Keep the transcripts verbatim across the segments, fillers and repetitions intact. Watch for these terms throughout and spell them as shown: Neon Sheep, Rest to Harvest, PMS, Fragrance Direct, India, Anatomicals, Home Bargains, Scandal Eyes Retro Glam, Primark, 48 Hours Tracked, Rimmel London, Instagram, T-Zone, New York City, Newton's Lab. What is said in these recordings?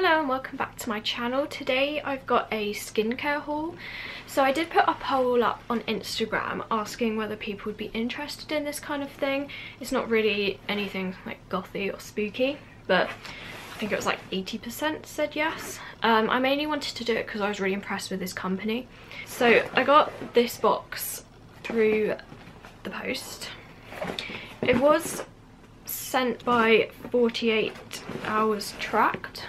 Hello and welcome back to my channel. Today I've got a skincare haul. So I did put a poll up on Instagram asking whether people would be interested in this kind of thing. It's not really anything like gothy or spooky, but I think it was like eighty percent said yes. Um, I mainly wanted to do it because I was really impressed with this company. So I got this box through the post. It was sent by forty-eight hours Tracked.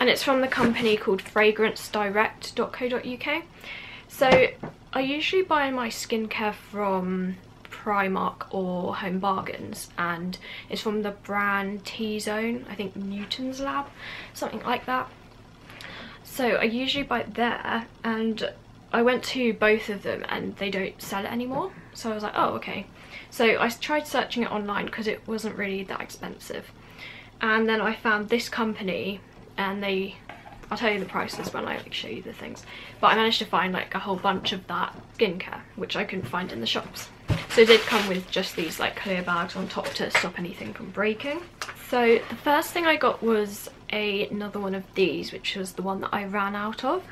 And it's from the company called Fragrance Direct dot co dot U K. So I usually buy my skincare from Primark or Home Bargains, and it's from the brand T-Zone, I think Newton's Lab, something like that. So I usually buy it there, and I went to both of them and they don't sell it anymore. So I was like, oh, okay. So I tried searching it online because it wasn't really that expensive. And then I found this company, and they, I'll tell you the prices when I like show you the things, but I managed to find like a whole bunch of that skincare which I couldn't find in the shops. So it did come with just these like clear bags on top to stop anything from breaking. So the first thing I got was a, another one of these, which was the one that I ran out of.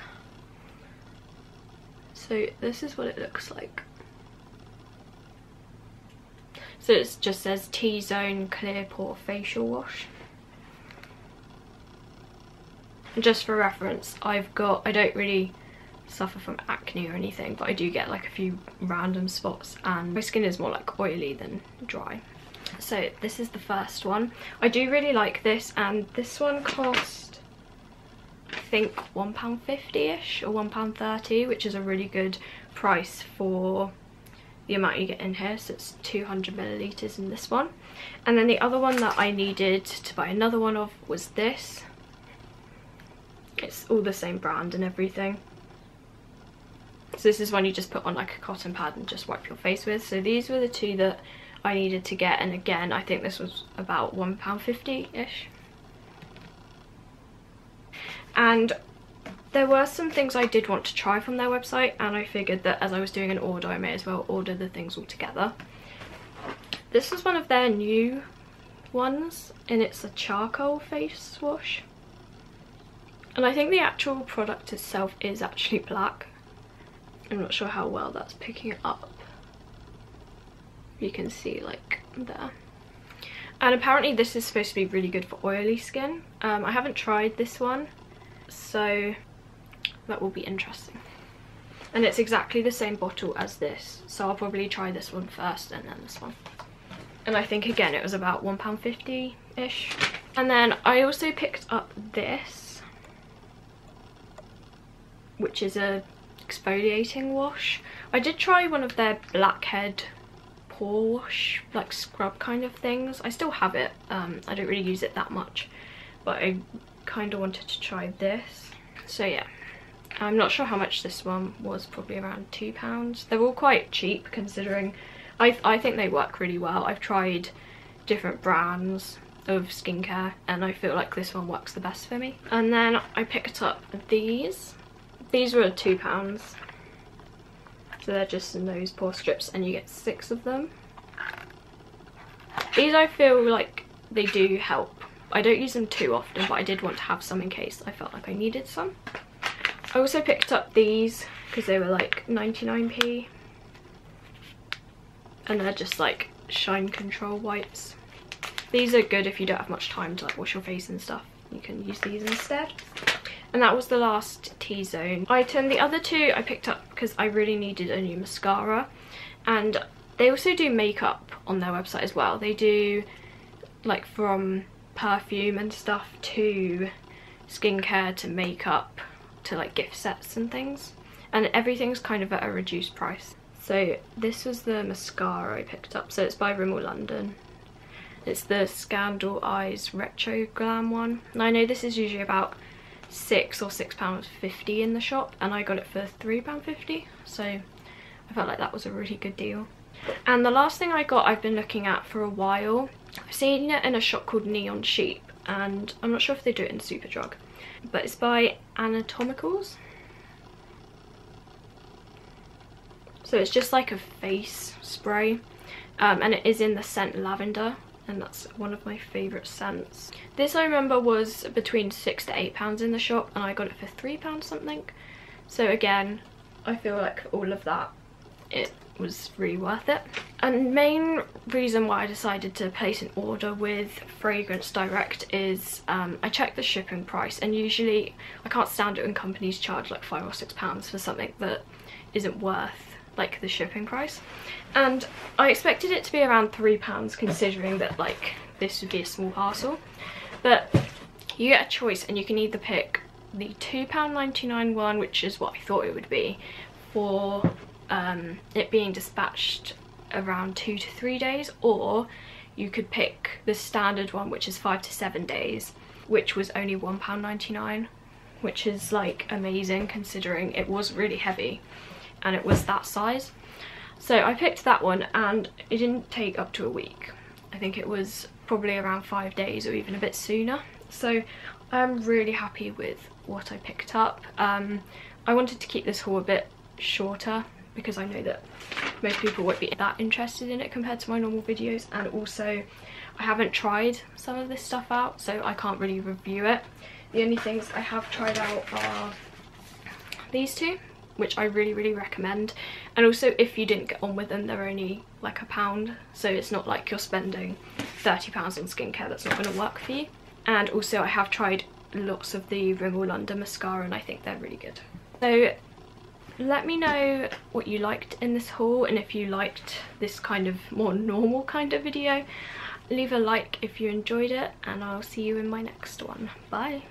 So this is what it looks like. So it just says T-Zone Clear Pore Facial Wash. Just for reference, I've got, I don't really suffer from acne or anything, but I do get like a few random spots, and my skin is more like oily than dry. So this is the first one. I do really like this, and this one cost I think one pound fifty-ish or one pound thirty, which is a really good price for the amount you get in here. So it's two hundred millilitres in this one. And then the other one that I needed to buy another one of was this. It's all the same brand and everything. So this is one you just put on like a cotton pad and just wipe your face with. So these were the two that I needed to get, and again I think this was about one pound fifty-ish. And there were some things I did want to try from their website, and I figured that as I was doing an order I may as well order the things all together. This is one of their new ones, and it's a charcoal face wash. And I think the actual product itself is actually black. I'm not sure how well that's picking it up. You can see like there. And apparently this is supposed to be really good for oily skin. Um, I haven't tried this one, so that will be interesting. And it's exactly the same bottle as this, so I'll probably try this one first and then this one. And I think again it was about one pound fifty-ish. And then I also picked up this, which is a exfoliating wash. I did try one of their blackhead pore wash, like scrub kind of things. I still have it, um, I don't really use it that much, but I kind of wanted to try this. So yeah, I'm not sure how much this one was, probably around two pounds. They're all quite cheap considering. I, I think they work really well. I've tried different brands of skincare and I feel like this one works the best for me. And then I picked up these. These were two pounds, so they're just nose pore strips, and you get six of them. These I feel like they do help. I don't use them too often, but I did want to have some in case I felt like I needed some. I also picked up these because they were like ninety-nine p, and they're just like shine control wipes. These are good if you don't have much time to like wash your face and stuff. You can use these instead. And that was the last T-Zone item. The other two I picked up because I really needed a new mascara. And they also do makeup on their website as well. They do like from perfume and stuff to skincare to makeup to like gift sets and things. And everything's kind of at a reduced price. So this was the mascara I picked up. So it's by Rimmel London. It's the Scandal Eyes Retro Glam one. And I know this is usually about six or six pounds fifty in the shop, and I got it for three pounds fifty, so I felt like that was a really good deal. And the last thing I got, I've been looking at for a while. I've seen it in a shop called Neon Sheep, and I'm not sure if they do it in Superdrug, but it's by Anatomicals. So it's just like a face spray, um, and it is in the scent lavender, and that's one of my favourite scents. This I remember was between six to eight pounds in the shop, and I got it for three pounds something. So again, I feel like all of that, it was really worth it. And main reason why I decided to place an order with Fragrance Direct is um, I checked the shipping price, and usually I can't stand it when companies charge like five or six pounds for something that isn't worth like the shipping price. And I expected it to be around three pounds considering that like this would be a small parcel, but you get a choice and you can either pick the two pound ninety-nine one, which is what I thought it would be, for um, it being dispatched around two to three days, or you could pick the standard one, which is five to seven days, which was only one pound ninety-nine, which is like amazing considering it was really heavy and it was that size. So I picked that one, and it didn't take up to a week. I think it was probably around five days or even a bit sooner. So I'm really happy with what I picked up. Um, I wanted to keep this haul a bit shorter because I know that most people won't be that interested in it compared to my normal videos, and also I haven't tried some of this stuff out, so I can't really review it. The only things I have tried out are these two, which I really really recommend, and also if you didn't get on with them, they're only like a pound, so it's not like you're spending thirty pounds on skincare that's not going to work for you. And also I have tried lots of the Rimmel London mascara, and I think they're really good. So let me know what you liked in this haul, and if you liked this kind of more normal kind of video, leave a like if you enjoyed it, and I'll see you in my next one. Bye!